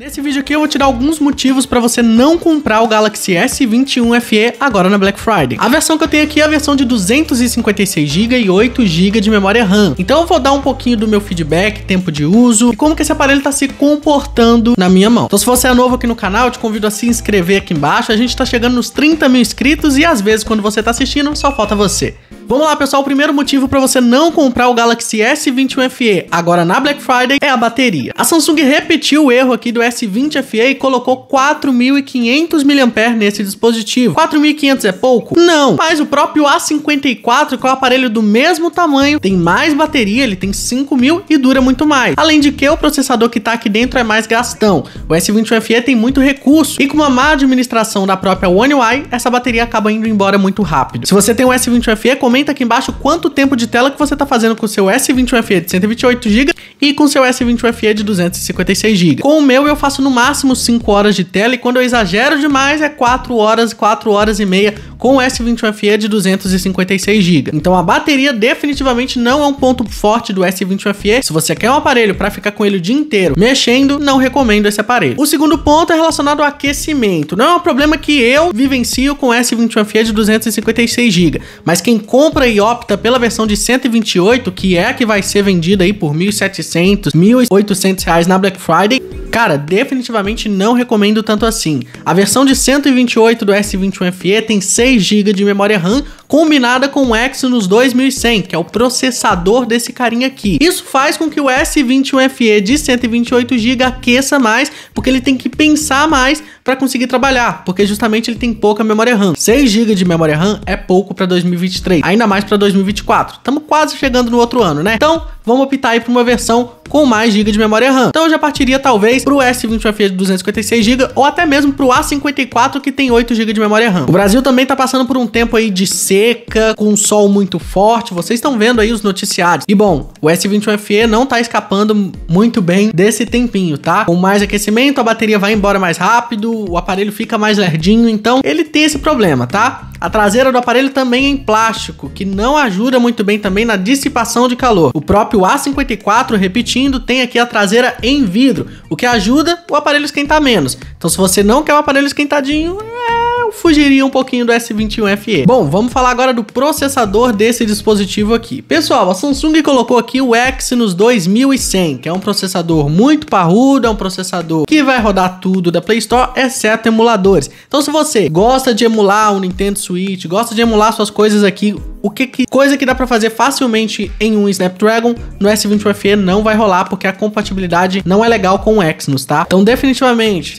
Nesse vídeo aqui eu vou te dar alguns motivos para você não comprar o Galaxy S21 FE agora na Black Friday. A versão que eu tenho aqui é a versão de 256 GB e 8 GB de memória RAM. Então eu vou dar um pouquinho do meu feedback, tempo de uso e como que esse aparelho está se comportando na minha mão. Então se você é novo aqui no canal, eu te convido a se inscrever aqui embaixo. A gente está chegando nos 30 mil inscritos e às vezes quando você está assistindo só falta você. Vamos lá, pessoal, o primeiro motivo para você não comprar o Galaxy S21 FE agora na Black Friday é a bateria. A Samsung repetiu o erro aqui do S20 FE e colocou 4.500 mAh nesse dispositivo. 4.500 é pouco? Não, mas o próprio A54, que é um aparelho do mesmo tamanho, tem mais bateria, ele tem 5.000 e dura muito mais. Além de que o processador que tá aqui dentro é mais gastão. O S21 FE tem muito recurso e com uma má administração da própria One UI, essa bateria acaba indo embora muito rápido. Se você tem um S21 FE, comenta aqui embaixo quanto tempo de tela que você tá fazendo com o seu S21 FE de 128 GB e com o seu S21 FE de 256 GB. Com o meu eu faço no máximo 5 horas de tela e quando eu exagero demais é 4 horas e meia com o S21 FE de 256 GB. Então a bateria definitivamente não é um ponto forte do S21 FE. Se você quer um aparelho para ficar com ele o dia inteiro mexendo, não recomendo esse aparelho. O segundo ponto é relacionado ao aquecimento. Não é um problema que eu vivencio com o S21 FE de 256 GB, mas quem compra e opta pela versão de 128, que é a que vai ser vendida aí por R$ 1.700, R$ 1.800 reais na Black Friday, cara, definitivamente não recomendo tanto assim. A versão de 128 do S21 FE tem 6 GB de memória RAM, combinada com o Exynos 2100, que é o processador desse carinha aqui. Isso faz com que o S21 FE de 128 GB aqueça mais, porque ele tem que pensar mais para conseguir trabalhar, porque justamente ele tem pouca memória RAM. 6 GB de memória RAM é pouco para 2023, ainda mais para 2024. Estamos quase chegando no outro ano, né? Então, vamos optar aí por uma versão com mais GB de memória RAM. Então eu já partiria talvez pro S21 FE de 256 GB ou até mesmo pro A54 que tem 8 GB de memória RAM. O Brasil também tá passando por um tempo aí de seca, com um sol muito forte, vocês estão vendo aí os noticiários. E bom, o S21 FE não tá escapando muito bem desse tempinho, tá? Com mais aquecimento, a bateria vai embora mais rápido, o aparelho fica mais lerdinho, então ele tem esse problema, tá? A traseira do aparelho também é em plástico, que não ajuda muito bem também na dissipação de calor. O próprio A54, repetindo, tem aqui a traseira em vidro, o que ajuda o aparelho a esquentar menos. Então se você não quer um aparelho esquentadinho, fugiria um pouquinho do S21 FE. Bom, vamos falar agora do processador desse dispositivo aqui. Pessoal, a Samsung colocou aqui o Exynos 2100, que é um processador muito parrudo, é um processador que vai rodar tudo da Play Store, exceto emuladores. Então se você gosta de emular o Nintendo Switch, gosta de emular suas coisas aqui, coisa que dá pra fazer facilmente em um Snapdragon, no S21 FE não vai rolar, porque a compatibilidade não é legal com o Exynos, tá? Então definitivamente,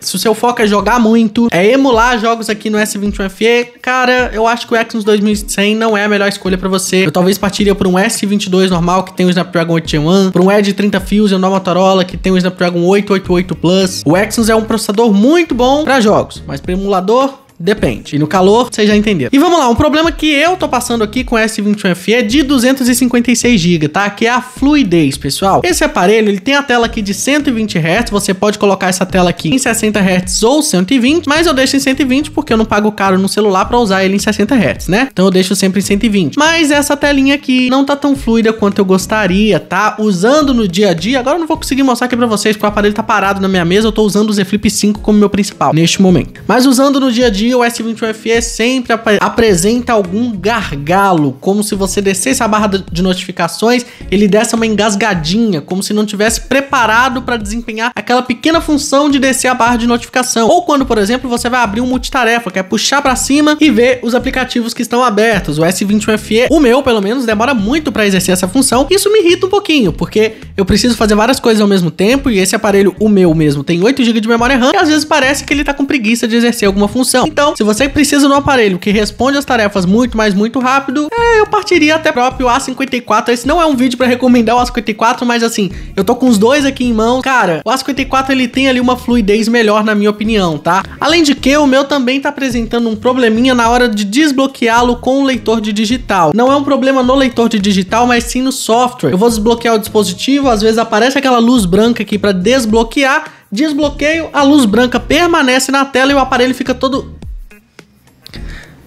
se o seu foco é jogar muito, é emular jogos aqui no S21 FE, cara, eu acho que o Exynos 2100 não é a melhor escolha pra você. Eu talvez partiria por um S22 normal, que tem o Snapdragon 8G1, por um Edge 30 Fuse, um Motorola, que tem o Snapdragon 888+. O Exynos é um processador muito bom pra jogos, mas pra emulador, depende. E no calor, vocês já entenderam. E vamos lá, um problema que eu tô passando aqui com o S21 FE de 256 GB, tá? Que é a fluidez, pessoal. Esse aparelho, ele tem a tela aqui de 120 Hz, você pode colocar essa tela aqui em 60 Hz ou 120, mas eu deixo em 120 porque eu não pago caro no celular pra usar ele em 60 Hz, né? Então eu deixo sempre em 120. Mas essa telinha aqui não tá tão fluida quanto eu gostaria, tá? Usando no dia a dia, agora eu não vou conseguir mostrar aqui pra vocês porque o aparelho tá parado na minha mesa, eu tô usando o Z Flip 5 como meu principal neste momento. Mas usando no dia a dia, o S21 FE sempre apresenta algum gargalo, como se você descesse a barra de notificações, ele desse uma engasgadinha, como se não tivesse preparado para desempenhar aquela pequena função de descer a barra de notificação. Ou quando, por exemplo, você vai abrir um multitarefa, que é puxar para cima e ver os aplicativos que estão abertos. O S21 FE, o meu pelo menos, demora muito para exercer essa função. Isso me irrita um pouquinho, porque eu preciso fazer várias coisas ao mesmo tempo e esse aparelho, o meu mesmo, tem 8 GB de memória RAM e às vezes parece que ele tá com preguiça de exercer alguma função. Então, se você precisa de um aparelho que responde as tarefas muito, mas muito rápido, eu partiria até o próprio A54. Esse não é um vídeo pra recomendar o A54, mas assim, eu tô com os dois aqui em mãos. Cara, o A54, ele tem ali uma fluidez melhor, na minha opinião, tá? Além de que, o meu também tá apresentando um probleminha na hora de desbloqueá-lo com o leitor de digital. Não é um problema no leitor de digital, mas sim no software. Eu vou desbloquear o dispositivo, às vezes aparece aquela luz branca aqui pra desbloquear, desbloqueio, a luz branca permanece na tela e o aparelho fica todo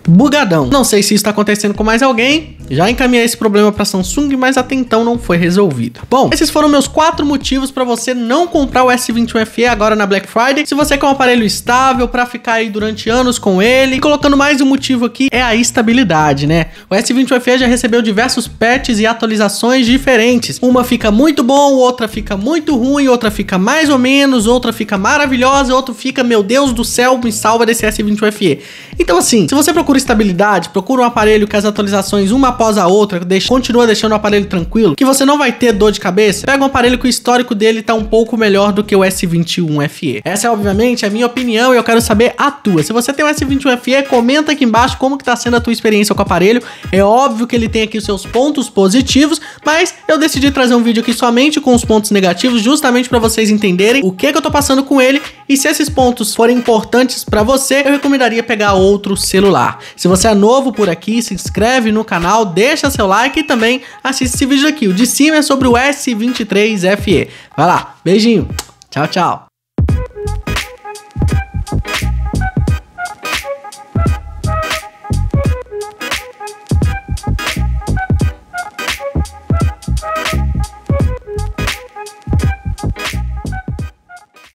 bugadão. Não sei se isso tá acontecendo com mais alguém, Já encaminhei esse problema para Samsung, mas até então não foi resolvido. Bom, esses foram meus 4 motivos para você não comprar o S21 FE agora na Black Friday. Se você quer um aparelho estável para ficar aí durante anos com ele, e colocando mais um motivo aqui é a estabilidade, né? O S21 FE já recebeu diversos patches e atualizações diferentes. Uma fica muito bom, outra fica muito ruim, outra fica mais ou menos, outra fica maravilhosa, outra fica, meu Deus do céu, me salva desse S21 FE. Então assim, se você procura estabilidade, procura um aparelho que as atualizações uma após a outra continua deixando o aparelho tranquilo, que você não vai ter dor de cabeça, pega um aparelho que o histórico dele tá um pouco melhor do que o S21 FE. Essa é obviamente a minha opinião e eu quero saber a tua. Se você tem o S21 FE, comenta aqui embaixo como que tá sendo a tua experiência com o aparelho. É óbvio que ele tem aqui os seus pontos positivos, mas eu decidi trazer um vídeo aqui somente com os pontos negativos, justamente para vocês entenderem o que eu tô passando com ele, e se esses pontos forem importantes para você, eu recomendaria pegar outro celular. Se você é novo por aqui, se inscreve no canal, deixa seu like e também assiste esse vídeo aqui. O de cima é sobre o S23FE. Vai lá, beijinho, tchau, tchau.